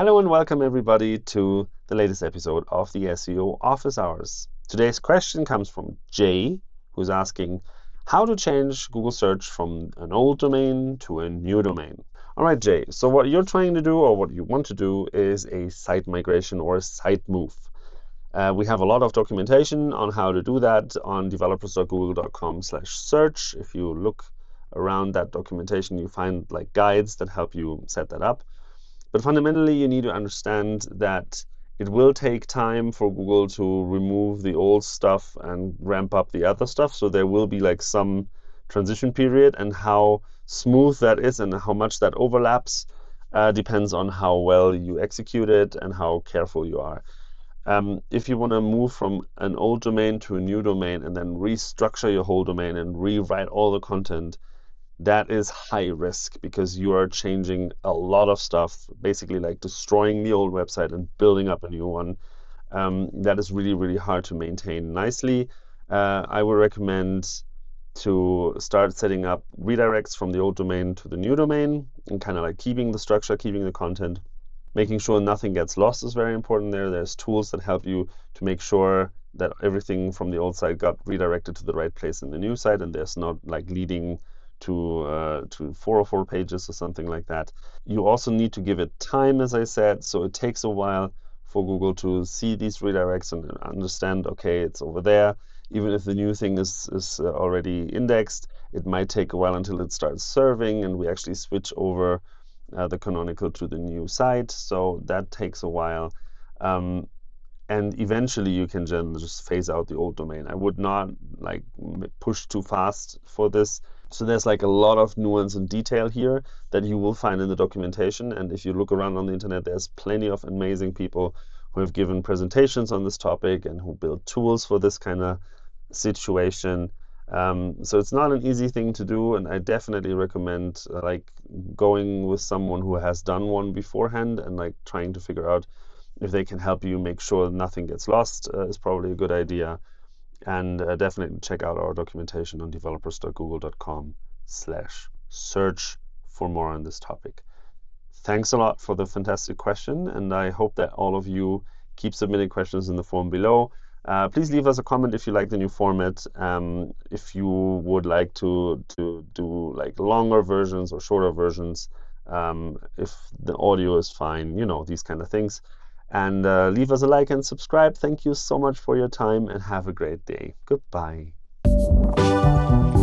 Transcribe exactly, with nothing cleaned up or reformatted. Hello and welcome everybody to the latest episode of the S E O Office Hours. Today's question comes from Jay, who's asking how to change Google Search from an old domain to a new domain. All right, Jay, so what you're trying to do or what you want to do is a site migration or a site move. Uh, we have a lot of documentation on how to do that on developers dot google dot com slash search. If you look around that documentation, you find like guides that help you set that up. But fundamentally, you need to understand that it will take time for Google to remove the old stuff and ramp up the other stuff. So there will be like some transition period, and how smooth that is and how much that overlaps uh, depends on how well you execute it and how careful you are. Um, if you want to move from an old domain to a new domain and then restructure your whole domain and rewrite all the content, that is high risk because you are changing a lot of stuff, basically like destroying the old website and building up a new one. Um, that is really, really hard to maintain nicely. Uh, I would recommend to start setting up redirects from the old domain to the new domain and kind of like keeping the structure, keeping the content. Making sure nothing gets lost is very important there. There's tools that help you to make sure that everything from the old site got redirected to the right place in the new site and there's not like leading to uh, to four oh four pages or something like that. You also need to give it time, as I said, so it takes a while for Google to see these redirects and understand, okay, it's over there. Even if the new thing is, is already indexed, it might take a while until it starts serving and we actually switch over uh, the canonical to the new site, so that takes a while. Um, And eventually you can just phase out the old domain. I would not like push too fast for this. So there's like a lot of nuance and detail here that you will find in the documentation. And if you look around on the internet, there's plenty of amazing people who have given presentations on this topic and who build tools for this kind of situation. Um, so it's not an easy thing to do. And I definitely recommend uh, like going with someone who has done one beforehand and like trying to figure out if they can help you make sure nothing gets lost uh, is probably a good idea. And uh, definitely check out our documentation on developers dot google dot com slash search for more on this topic. Thanks a lot for the fantastic question, and I hope that all of you keep submitting questions in the form below. Uh, please leave us a comment if you like the new format. Um, if you would like to, to do like longer versions or shorter versions, um, if the audio is fine, you know, these kind of things. And uh, leave us a like and subscribe. Thank you so much for your time and have a great day. Goodbye.